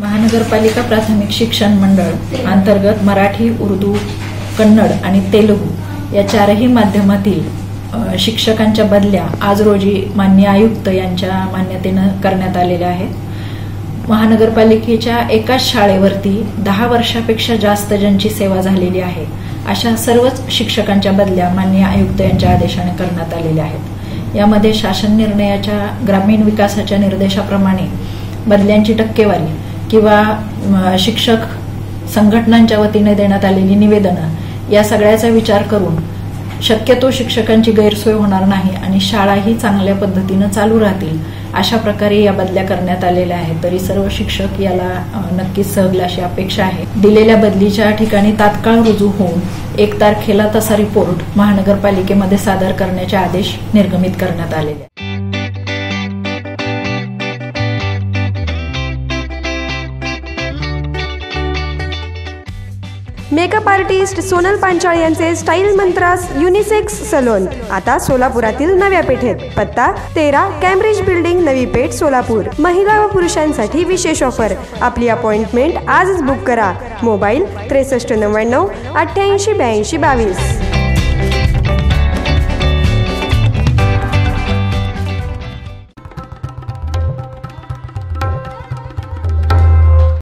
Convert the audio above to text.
महानगरपालिका प्राथमिक शिक्षण मंडळ अंतर्गत मराठी, उर्दू, कन्नड आणि तेलुगू या चारही माध्यमातील शिक्षकांच्या बदल्या आज रोजी माननीय आयुक्त यांच्या मान्यतेनं करण्यात आलेल्या आहेत। महानगरपालिकेच्या एकाच शाळेवरती 10 वर्षापेक्षा जास्त ज्यांची सेवा झालेली आहे अशा सर्वच शिक्षकांच्या बदल्या माननीय आयुक्त यांच्या आदेशाने करण्यात आलेल्या आहेत। यामध्ये शासन निर्णयाच्या ग्रामीण विकासाच्या निर्देशाप्रमाणे बदल्यांची टक्केवारी किंवा शिक्षक संघटनांच्या वतीने देण्यात आलेली निवेदनं या सगळ्याचा विचार करून शक्यतो शिक्षकांची गैरसोय होणार नाही आणि शाळाही चांगल्या पद्धतीने चालू राहतील अशा प्रकारे या बदल्या करण्यात आलेल्या आहेत। तरी सर्व शिक्षक याला नक्कीच सहल अशी अपेक्षा आहे। दिलेल्या बदलीच्या ठिकाणी तात्काळ रुजू होऊन 1 तारखेला तसा रिपोर्ट महानगरपालिकेमध्ये सादर करण्याचे आदेश निर्गमित करण्यात आलेले आहेत। मेकअप आर्टिस्ट सोनल पांचाळे यांचे स्टाईल मंत्रास युनिसेक्स सलोन आता सोलापुरातील नव्या पेठेत। पत्ता 13 कॅम्ब्रिज बिल्डिंग, नवी पेठ, सोलापूर। महिला व पुरुषांसाठी विशेष ऑफर। आपली अपॉइंटमेंट आजच बुक करा। मोबाईल 6399 888222।